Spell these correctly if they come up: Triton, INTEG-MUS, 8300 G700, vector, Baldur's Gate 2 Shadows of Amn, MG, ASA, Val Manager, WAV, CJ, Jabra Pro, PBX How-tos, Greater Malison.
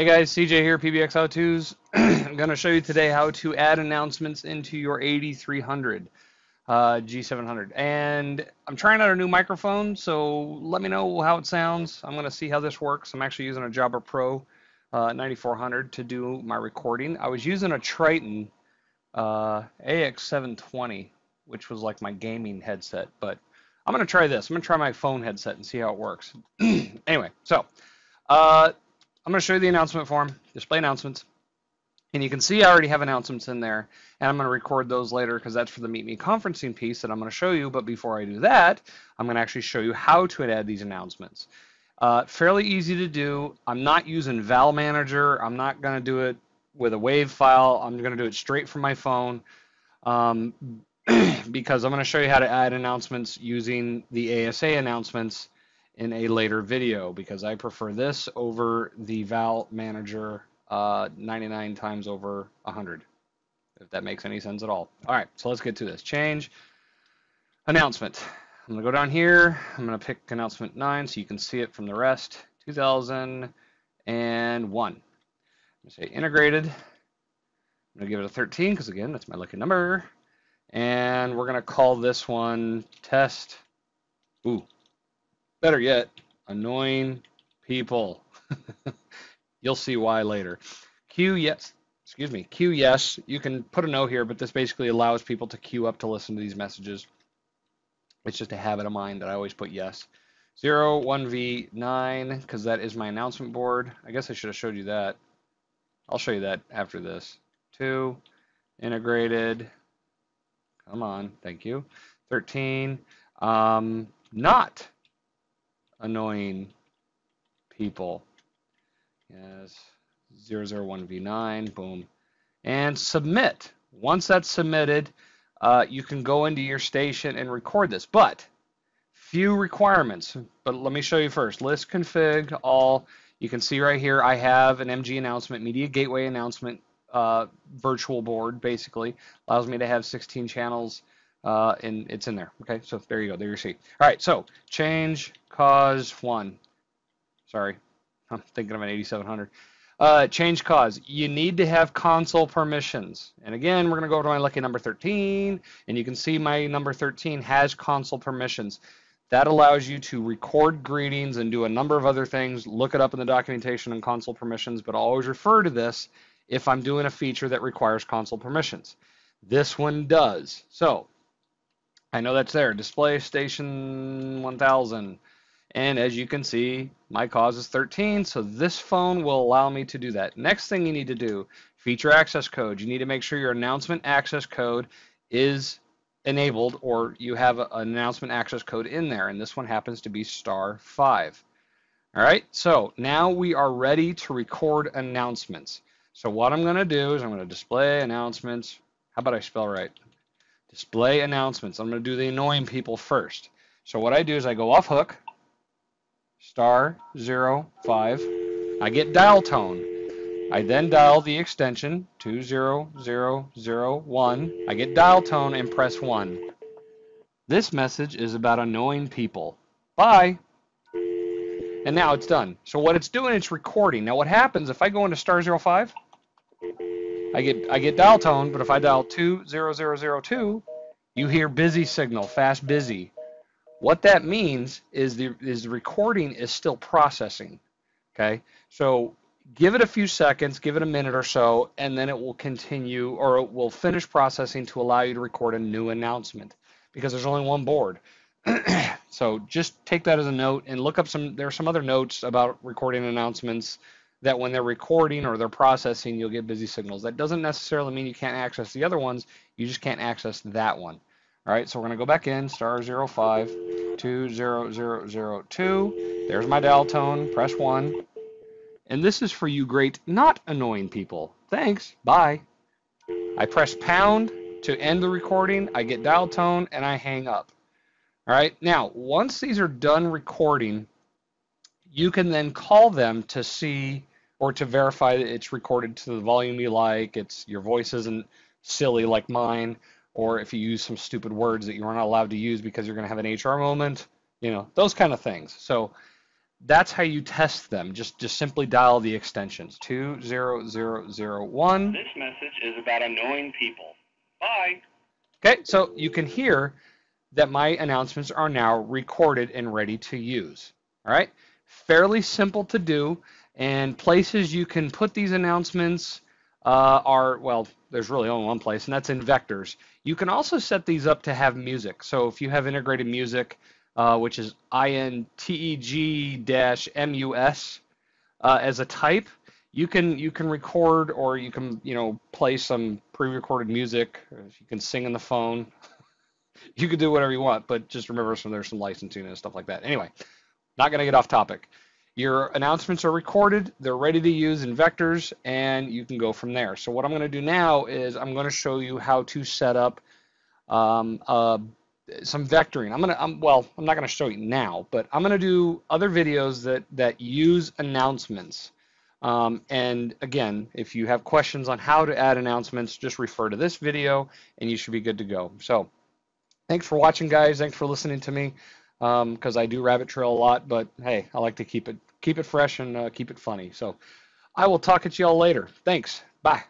Hey guys, CJ here, PBX How-tos. I'm going to show you today how to add announcements into your 8300 G700. And I'm trying out a new microphone, so let me know how it sounds. I'm going to see how this works. I'm actually using a Jabra Pro 9400 to do my recording. I was using a Triton AX720, which was like my gaming headset, but I'm going to try this. I'm going to try my phone headset and see how it works. Anyway, so I'm going to show you the announcement form, display announcements, and you can see I already have announcements in there, and I'm going to record those later because that's for the Meet Me conferencing piece that I'm going to show you. But before I do that, I'm going to actually show you how to add these announcements. Fairly easy to do. I'm not using Val Manager. I'm not going to do it with a WAV file. I'm going to do it straight from my phone because I'm going to show you how to add announcements using the ASA announcements in a later video, because I prefer this over the Val Manager 99 times over 100, if that makes any sense at all. All right, so let's get to this. Change announcement. I'm going to go down here. I'm going to pick announcement 9 so you can see it from the rest, 2001. I'm going to say integrated. I'm going to give it a 13 because, again, that's my lucky number. And we're going to call this one test. Ooh. Better yet, annoying people. You'll see why later. Queue yes, excuse me, queue yes. You can put a no here, but this basically allows people to queue up to listen to these messages. It's just a habit of mine that I always put yes. 01V9, because that is my announcement board. I guess I should have showed you that. I'll show you that after this. 2, integrated. Come on, thank you. 13, not annoying people. Yes, 001v9, boom. And submit. Once that's submitted, you can go into your station and record this, but few requirements. But let me show you first. List config all. You can see right here I have an MG announcement, media gateway announcement, virtual board basically. Allows me to have 16 channels. And it's in there. Okay, so there you go. There you see. All right, so change cause 1. Sorry, I'm thinking of an 8700. Change cause. You need to have console permissions. And again, we're going to go to my lucky number 13, and you can see my number 13 has console permissions. That allows you to record greetings and do a number of other things. Look it up in the documentation on console permissions, but I'll always refer to this if I'm doing a feature that requires console permissions. This one does. So I know that's there. Display station 1000. And as you can see, my cause is 13, so this phone will allow me to do that. Next thing you need to do, feature access code. You need to make sure your announcement access code is enabled, or you have an announcement access code in there, and this one happens to be *5. All right, so now we are ready to record announcements. So what I'm going to do is I'm going to display announcements. How about I spell right? Display announcements. I'm going to do the annoying people first. So what I do is I go off hook, *05. I get dial tone. I then dial the extension 20001. I get dial tone and press 1. This message is about annoying people. Bye. And now it's done. So what it's doing, it's recording. Now what happens if I go into *05? I get dial tone, but if I dial 20002, you hear busy signal, fast busy. What that means is the recording is still processing. Okay, so give it a few seconds, give it a minute or so, and then it will continue, or it will finish processing to allow you to record a new announcement, because there's only one board. So just take that as a note and look up there are some other notes about recording announcements, that when they're recording or they're processing, you'll get busy signals. That doesn't necessarily mean you can't access the other ones, you just can't access that one. All right, so we're going to go back in, *05, 20002. There's my dial tone, press 1. And this is for you great, not annoying people. Thanks, bye. I press pound to end the recording, I get dial tone, and I hang up. All right, now, once these are done recording, you can then call them to see or to verify that it's recorded to the volume you like, it's your voice isn't silly like mine, or if you use some stupid words that you are not allowed to use because you're going to have an HR moment, you know, those kind of things. So That's how you test them. Just simply dial the extensions. 20001. This message is about annoying people. Bye. Okay, so you can hear that my announcements are now recorded and ready to use. All right, fairly simple to do, and places you can put these announcements are, well, there's really only one place, and that's in vectors. You can also set these up to have music. So if you have integrated music, which is INTEG-MUS as a type, you can record, or you can play some pre-recorded music. You can sing on the phone. You can do whatever you want, but just remember there's some licensing and stuff like that. Anyway, not going to get off topic. Your announcements are recorded. They're ready to use in vectors, and you can go from there. So what I'm going to do now is I'm going to show you how to set up some vectoring. I'm not going to show you now, but I'm going to do other videos that use announcements. And again, if you have questions on how to add announcements, just refer to this video and you should be good to go. So thanks for watching, guys. Thanks for listening to me, because I do rabbit trail a lot, but hey, I like to keep it fresh and keep it funny. So I will talk at you all later. Thanks. Bye.